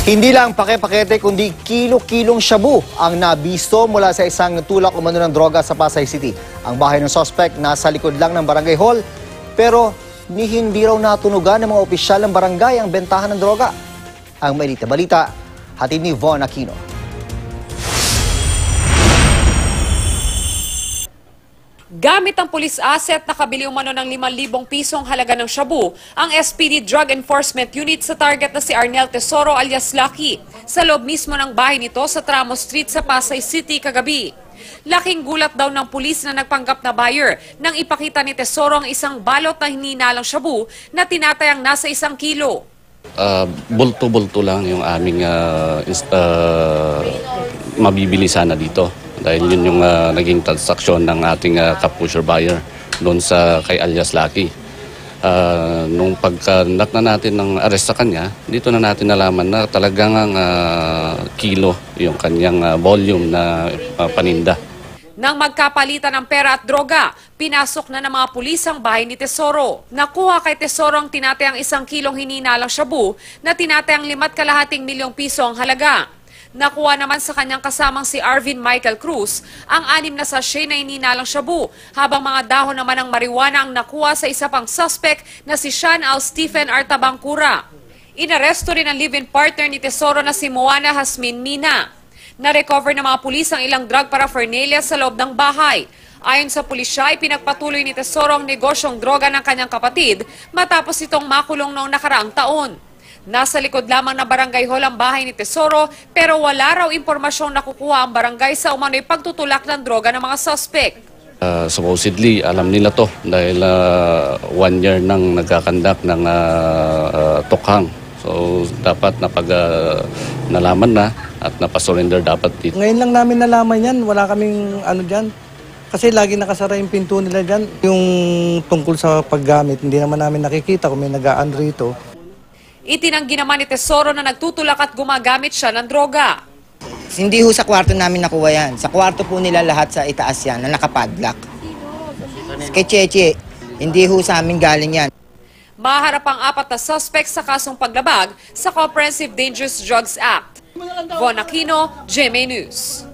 Hindi lang pake-pakete kundi kilo-kilong shabu ang nabisto mula sa isang tulak umano ng droga sa Pasay City. Ang bahay ng suspect nasa likod lang ng barangay hall pero ni hindi raw natunugan ng mga opisyal ng barangay ang bentahan ng droga. Ang Melita Balita, hatid ni Von Aquino. Gamit ang police asset, nakabili umano ng 5,000 pisong halaga ng shabu ang SPD Drug Enforcement Unit sa target na si Arnel Tesoro alias Lucky sa loob mismo ng bahay nito sa Tramo Street sa Pasay City kagabi. Laking gulat daw ng pulis na nagpanggap na buyer nang ipakita ni Tesoro ang isang balot na hininalang shabu na tinatayang nasa 1 kilo. Bulto-bulto lang yung aming mabibili sana dito. Dahil yun yung naging transaksyon ng ating cap-pusher buyer doon sa kay alias Lucky. Nung pagkanak na natin ng arrest sa kanya, dito na natin nalaman na talagang kilo yung kanyang volume na paninda. Nang magkapalitan ng pera at droga, pinasok na ng mga pulis ang bahay ni Tesoro. Nakuha kay Tesoro ang tinatayang 1 kilong hininalang shabu na tinatayang 5,250,000 piso ang halaga. Nakuha naman sa kanyang kasamang si Arvin Michael Cruz ang 6 na sachet na ininalang shabu, habang mga dahon naman ng marijuana ang nakuha sa isa pang suspect na si Sean Al Stephen Artabangkura. Inaresto rin ang live-in partner ni Tesoro na si Moana Hasmin Mina. Narecover ng mga pulis ang ilang drug paraphernalia sa loob ng bahay. Ayon sa pulisya, pinagpatuloy ni Tesoro ang negosyong droga ng kanyang kapatid matapos itong makulong noong nakaraang taon. Nasa likod lamang na barangay hall ang bahay ni Tesoro pero wala raw impormasyong nakukuha ang barangay sa umano'y pagtutulak ng droga ng mga suspect. Supposedly, alam nila to dahil 1 year nang nagkakandak ng tokhang. So dapat nalaman na at napasurrender dapat dito. Ngayon lang namin nalaman yan, wala kaming ano dyan. Kasi lagi nakasara yung pinto nila dyan. Yung tungkol sa paggamit, hindi naman namin nakikita kung may nagaan rito. Itinanggi naman ni Tesoro na nagtutulak at gumagamit siya ng droga. Hindi ho sa kwarto namin nakuha yan. Sa kwarto po nila lahat sa itaas yan na nakapadlock. Kay Cheche, hindi ho sa amin galing yan. Maharap ang 4 na suspect sa kasong paglabag sa Comprehensive Dangerous Drugs Act. Von Aquino, GMA News.